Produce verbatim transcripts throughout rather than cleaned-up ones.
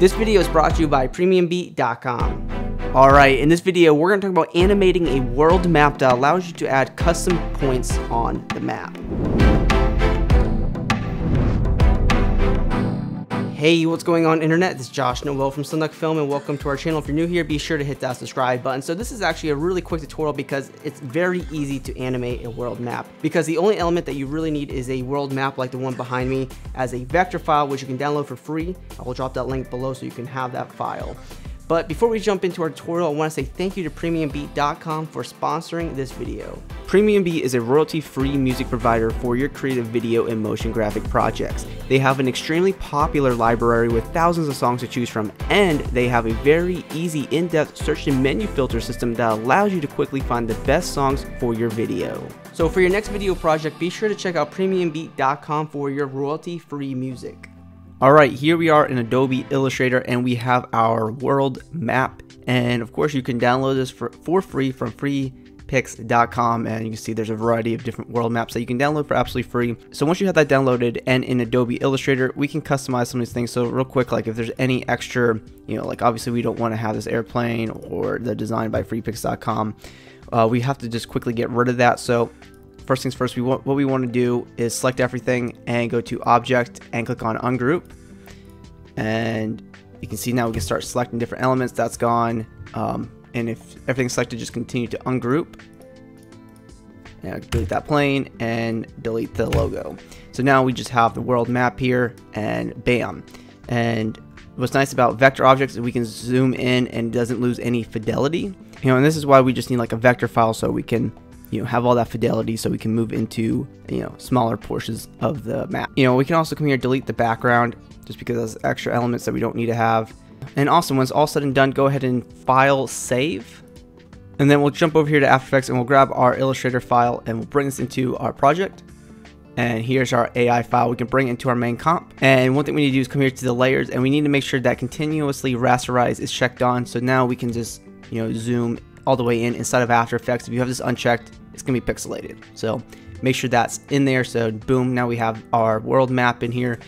This video is brought to you by Premium Beat dot com. Alright, in this video we're going to talk about animating a world map that allows you to add custom points on the map. Hey, what's going on internet? This is Josh Noel from Sunduck Film and welcome to our channel. If you're new here, be sure to hit that subscribe button. So this is actually a really quick tutorial because it's very easy to animate a world map because the only element that you really need is a world map like the one behind me as a vector file, which you can download for free. I will drop that link below so you can have that file. But before we jump into our tutorial, I want to say thank you to Premium Beat dot com for sponsoring this video. PremiumBeat is a royalty-free music provider for your creative video and motion graphic projects. They have an extremely popular library with thousands of songs to choose from, and they have a very easy in-depth search and menu filter system that allows you to quickly find the best songs for your video. So for your next video project, be sure to check out Premium Beat dot com for your royalty-free music. Alright, here we are in Adobe Illustrator and we have our world map, and of course you can download this for, for free from Freepik dot com, and you can see there's a variety of different world maps that you can download for absolutely free. So once you have that downloaded and in Adobe Illustrator, we can customize some of these things. So real quick, like if there's any extra, you know, like obviously we don't want to have this airplane or the design by Freepik dot com, uh, we have to just quickly get rid of that. So first things first, we want, what we want to do is select everything and go to Object and click on Ungroup. And you can see now we can start selecting different elements. That's gone. Um, and if everything's selected, just continue to ungroup. Now delete that plane and delete the logo. So now we just have the world map here and bam. And what's nice about vector objects is we can zoom in and it doesn't lose any fidelity. You know, and this is why we just need like a vector file so we can, you know, have all that fidelity so we can move into, you know, smaller portions of the map. You know, we can also come here and delete the background just because those extra elements that we don't need to have. And also, when it's all said and done, go ahead and file save. And then we'll jump over here to After Effects and we'll grab our Illustrator file and we'll bring this into our project. And here's our A I file we can bring into our main comp. And one thing we need to do is come here to the layers and we need to make sure that continuously rasterize is checked on. So now we can just, you know, zoom all the way in inside of After Effects. If you have this unchecked, it's gonna be pixelated, so make sure that's in there. So boom, now we have our world map in here.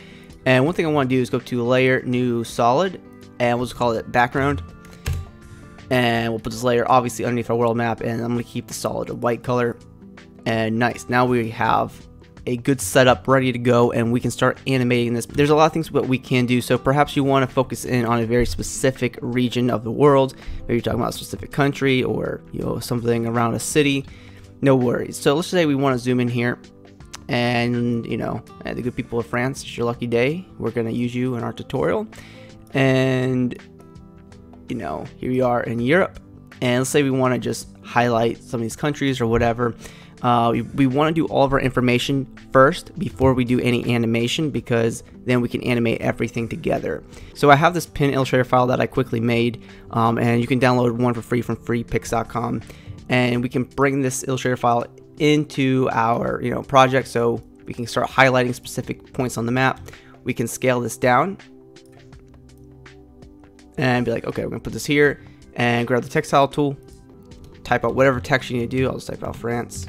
And one thing I want to do is go to layer, new solid, and we'll just call it background, and we'll put this layer obviously underneath our world map, and I'm gonna keep the solid a white color. And nice, now we have a good setup ready to go and we can start animating this. There's a lot of things that we can do, so perhaps you want to focus in on a very specific region of the world. Maybe you're talking about a specific country or, you know, something around a city. No worries. So let's say we want to zoom in here and, you know, the good people of France, it's your lucky day. We're going to use you in our tutorial. And, you know, here we are in Europe. And let's say we want to just highlight some of these countries or whatever. Uh, we, we want to do all of our information first before we do any animation, because then we can animate everything together. So I have this pin Illustrator file that I quickly made, um, and you can download one for free from Freepik dot com, and we can bring this Illustrator file into our, you know, project so we can start highlighting specific points on the map. We can scale this down and be like, okay, we're gonna put this here, and grab the textile tool, type out whatever text you need to do. I'll just type out France.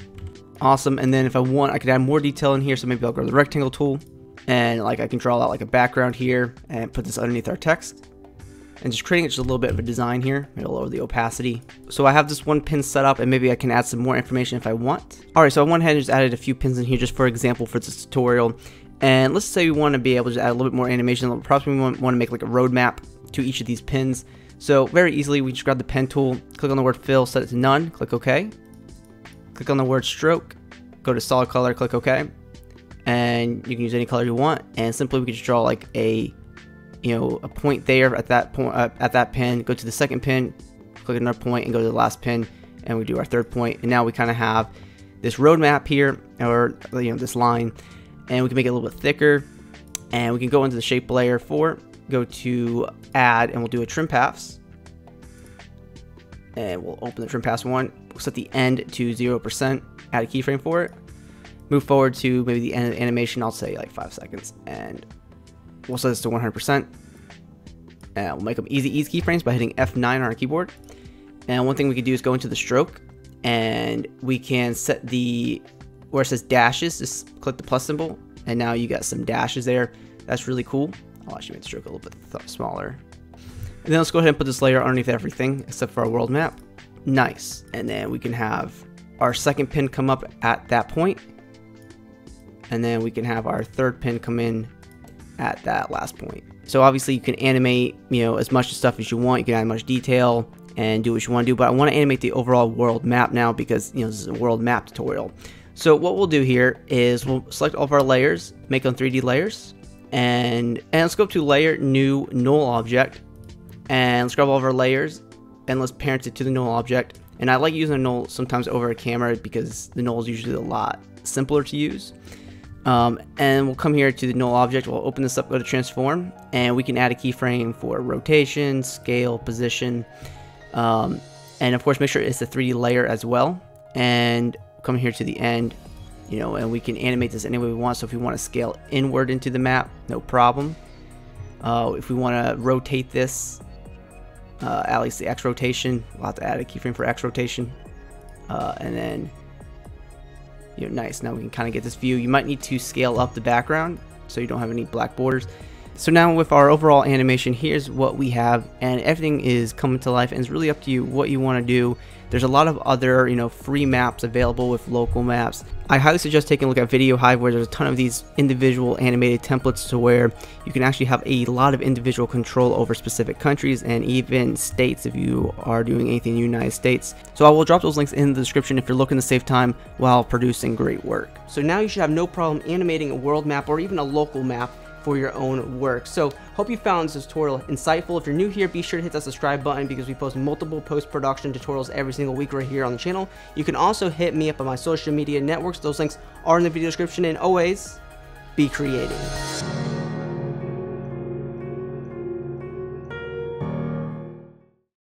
Awesome. And then if I want, I could add more detail in here. So maybe I'll grab the rectangle tool and like I can draw out like a background here and put this underneath our text, and just creating just a little bit of a design here. It'll lower the opacity. So I have this one pin set up and maybe I can add some more information if I want. All right, so I went ahead and just added a few pins in here just for example for this tutorial. And let's say we want to be able to add a little bit more animation. Perhaps we want to make like a roadmap to each of these pins. So very easily, we just grab the pen tool, click on the word fill, set it to none, click OK. Click on the word stroke, go to solid color, click OK, and you can use any color you want. And simply we can just draw like a, you know, a point there at that point uh, at that pin. Go to the second pin, click another point, and go to the last pin, and we do our third point. And now we kind of have this roadmap here, or you know, this line, and we can make it a little bit thicker. And we can go into the shape layer four, go to add, and we'll do a trim paths. And we'll open the trim pass one, we'll set the end to zero percent, add a keyframe for it, move forward to maybe the end of the animation, I'll say like five seconds, and we'll set this to one hundred percent. And we'll make them easy ease keyframes by hitting F nine on our keyboard. And one thing we could do is go into the stroke, and we can set the, where it says dashes, just click the plus symbol, and now you got some dashes there. That's really cool. I'll actually make the stroke a little bit smaller. And then let's go ahead and put this layer underneath everything except for our world map. Nice. And then we can have our second pin come up at that point. And then we can have our third pin come in at that last point. So obviously you can animate, you know, as much stuff as you want. You can add much detail and do what you want to do, but I want to animate the overall world map now because, you know, this is a world map tutorial. So what we'll do here is we'll select all of our layers, make them three D layers, and, and let's go to layer, new, null object, and let's grab all of our layers and let's parent it to the null object. And I like using a null sometimes over a camera because the null is usually a lot simpler to use. Um, and we'll come here to the null object, we'll open this up, go to transform, and we can add a keyframe for rotation, scale, position, um, and of course make sure it's a three D layer as well. And come here to the end, you know, and we can animate this any way we want. So if we want to scale inward into the map, no problem. Uh, if we want to rotate this, uh, at least the X rotation, we'll have to add a keyframe for X rotation, uh, and then, you know, nice. Now we can kind of get this view. You might need to scale up the background so you don't have any black borders. So now with our overall animation, here's what we have, and everything is coming to life, and it's really up to you what you want to do. There's a lot of other, you know, free maps available with local maps. I highly suggest taking a look at VideoHive, where there's a ton of these individual animated templates to where you can actually have a lot of individual control over specific countries and even states if you are doing anything in the United States. So I will drop those links in the description if you're looking to save time while producing great work. So now you should have no problem animating a world map or even a local map for your own work. So hope you found this tutorial insightful. If you're new here, be sure to hit that subscribe button because we post multiple post-production tutorials every single week right here on the channel. You can also hit me up on my social media networks. Those links are in the video description, and always be creative.